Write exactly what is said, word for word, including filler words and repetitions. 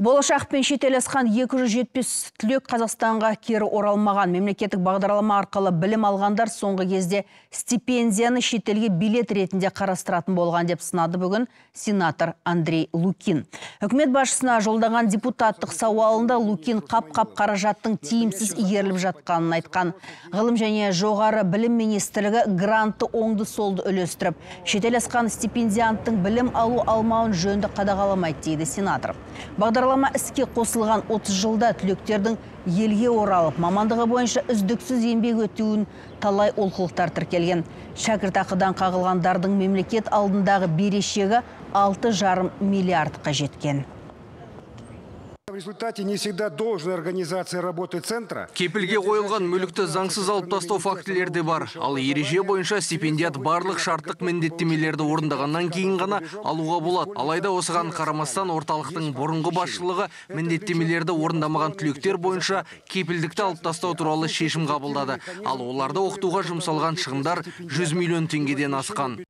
Болашақпен шетелесқан екі жүз жетпіс түлек Қазақстанға кері оралмаған. Мемлекеттік бағдарлама арқылы білім алғандар соңғы кезде стипендияны шетелге билет ретінде қарастыратын болған деп сынады бүгін сенатор Андрей Лукин. Үкімет басшысына жолданған депутаттық сауалында Лукин қап-қап қаражаттың тиімсіз игеріліп жатқанын айтқан. Ғылым және жоғары білім министрлігі грантты оңды-солды үлестіріп, шетелесқан стипендианттың білім алу алмауын жөнді қадағаламайды дейді сенатор. Бағдарлама іске қосылған отыз жылда түлектердің елге оралып, мамандығы бойынша үздіксіз еңбек өтеуін талай олқылықтар тіркелген. Шәкіртақыдан қағылғандардың мемлекет алдындағы берешегі алты жарым миллиардқа жеткен. В результате не всегда должной организации работы центра. Кепілге қойылған мүлікті заңсыз алып тастау фактілерде бар. Ал ереже бойынша стипендиат барлық шарттық міндеттемелерді орындағаннан кейін ғана алуға болады. Алайда осыған қарамастан орталықтың бұрынғы басшылығы міндеттемелерді орындамаған түлектер бойынша кепілдікті алып тастау туралы шешім қабылдады. Ал оларды оқытуға жұмсалған шығындар жүз миллион теңгеден асқан.